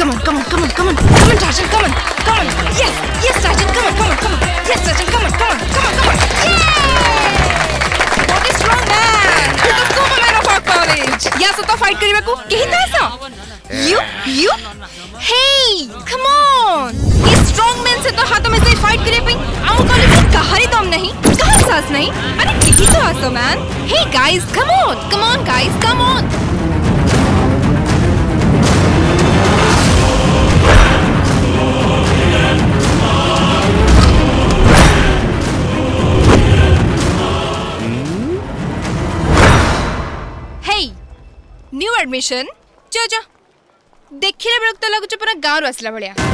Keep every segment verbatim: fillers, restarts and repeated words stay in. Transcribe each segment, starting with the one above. Come on, come on, come on, come on, come on, Tarzan, come on, come on. Yes, yes, Tarzan, come on, come on, come on. Yes, Tarzan, come on, come on, come on, come on. Yay! What is wrong, man? You are Superman of our college. Yeah, so to fight kariba ko, kahi to aisa. You, you. Hey, come on. These strong men se to haathon mein se fight karibe. Our college mein kahari dom nahi, kahan saas nahi. Arey kahi to aisa, man. Hey guys, come on, come on, guys, come on. New admission. Chao chao. Dekhi le brakta lagu chupana garu asla badiya.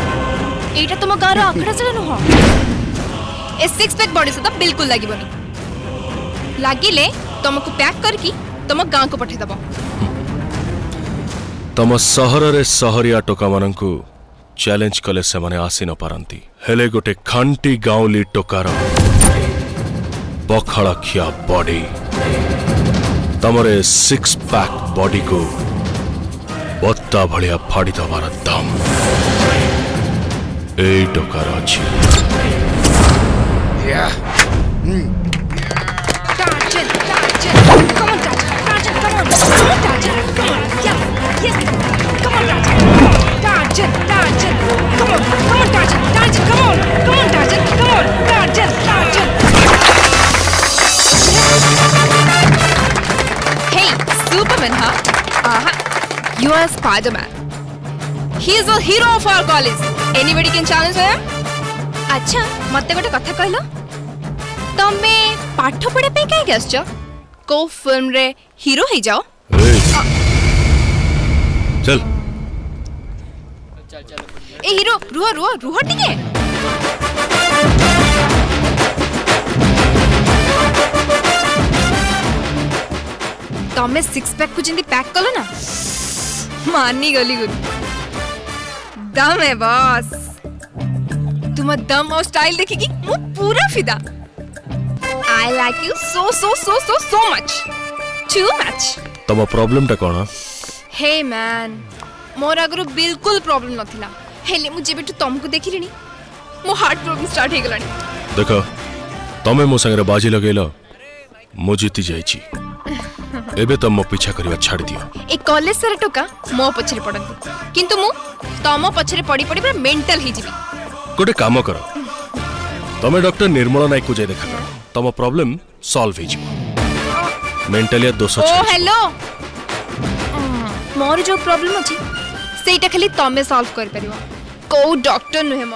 Eta tuma garu akhara sala no ho. A six pack body se ta bilkul lagi bani. Lagi le, tomaku pack karki, tomak garu ko pathi dabo. Tomak saharare sahariya toka mananku challenge kale se mane asina paranti. Hele gote khanti gauli tokara. Bokhara khia body. Tamare six pack body ko botta bhadiya phadi dabara dam ei tokarachi yeah mm. Target, target. Come on, target, come on, target, come on, yes, yes, come on, target, target, come on, come on, target, target, come on, come on, target, come on, target, target. Superman, huh? Uh-huh. You are Spider-Man. He is the hero of our college. Anybody can challenge him? Acha, matte gote katha kahilo. Tome patho pade pe kai gascho. Ko film re hero hei jao. Hey. Uh, chal. Chal chal. Hey hero, ruho ruho ruho dikhe. तमे six pack को जिंदी pack कलो ना माननी गली good दम है boss तुम दम और स्टाइल देखेगी मु पूरा फिदा I like you so so so so so much too much तमा प्रॉब्लम टा कोना हे मैन मोर अगरु बिल्कुल प्रॉब्लम नथिला हेले मु जेबे तुम को देखिलिनी मो हार्ट प्रॉब्लम स्टार्ट हे गलानी देखो तमे मो संगे बाजी लगेलो मो जीती जाईची एबे तम पीछा करबा छाड़ दियो ए कॉलेज सर टोका मो पछरे पडंती किंतु मु तम पछरे पड़ी पड़ी पूरा मेंटल हि जिबी गोटे काम करो तमे डॉक्टर निर्मल नायक को जे देखा करो तम प्रॉब्लम सॉल्व हे जिबो मेंटली दोष ओ हेलो मोर जो प्रॉब्लम अछि सेटा खाली तमे सॉल्व कर परबो को डॉक्टर नहे म